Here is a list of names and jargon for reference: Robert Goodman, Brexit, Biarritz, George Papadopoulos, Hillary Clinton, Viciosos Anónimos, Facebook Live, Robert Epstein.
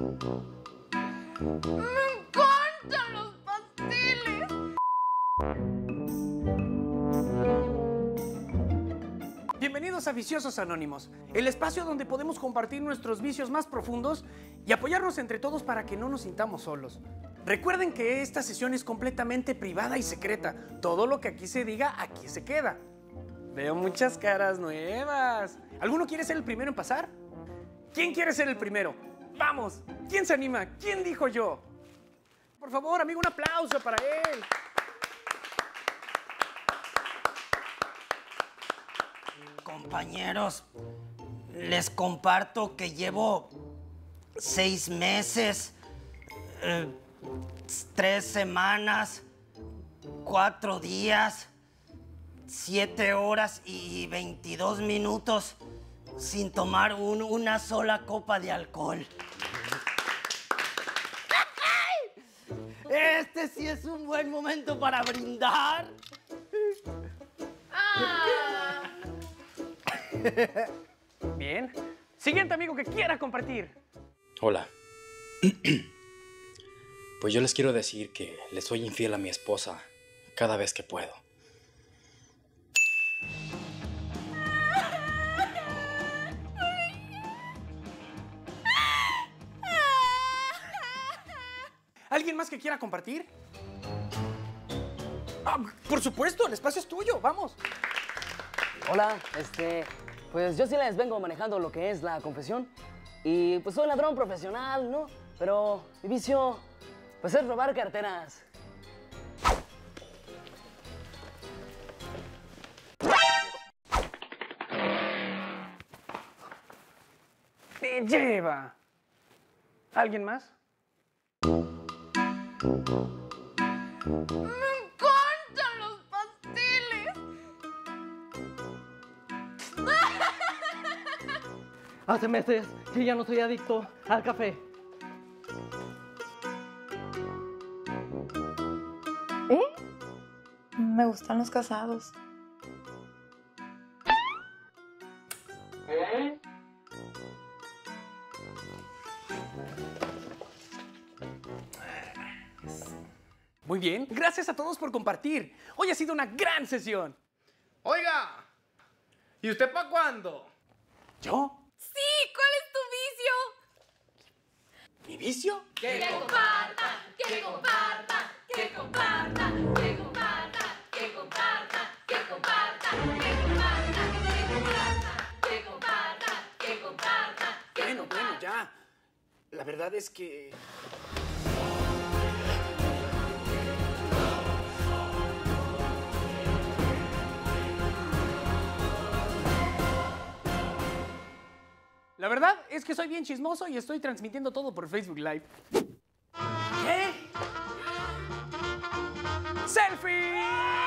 ¡Me encantan los pasteles! Bienvenidos a Viciosos Anónimos, el espacio donde podemos compartir nuestros vicios más profundos y apoyarnos entre todos para que no nos sintamos solos. Recuerden que esta sesión es completamente privada y secreta. Todo lo que aquí se diga, aquí se queda. Veo muchas caras nuevas. ¿Alguno quiere ser el primero en pasar? ¿Quién quiere ser el primero? ¡Vamos! ¿Quién se anima? ¿Quién dijo yo? Por favor, amigo, un aplauso para él. Compañeros, les comparto que llevo 6 meses, 3 semanas, 4 días, 7 horas y 22 minutos sin tomar una sola copa de alcohol. Este sí es un buen momento para brindar. Ah. Bien. Siguiente amigo que quiera compartir. Hola. Pues yo les quiero decir que le soy infiel a mi esposa cada vez que puedo. ¿Alguien más que quiera compartir? Ah, por supuesto, el espacio es tuyo, vamos. Hola, pues yo sí les vengo manejando lo que es la confesión. Y pues soy ladrón profesional, ¿no? Pero mi vicio, pues es robar carteras. ¡Te lleva! ¿Alguien más? ¡Me encantan los pasteles! Hace meses que ya no soy adicto al café. Me gustan los casados. Muy bien, gracias a todos por compartir. Hoy ha sido una gran sesión. Oiga, ¿y usted para cuándo? ¿Yo? Sí, ¿cuál es tu vicio? ¿Mi vicio? ¡Que compartan! ¡Que compartan! ¡Que compartan! ¡Que compartan! ¡Que compartan! ¡Que compartan! ¡Que compartan! ¡Que compartan! ¡Que compartan! Bueno, ya. La verdad es que... La verdad es que soy bien chismoso y estoy transmitiendo todo por Facebook Live. ¿Qué? ¡Selfie!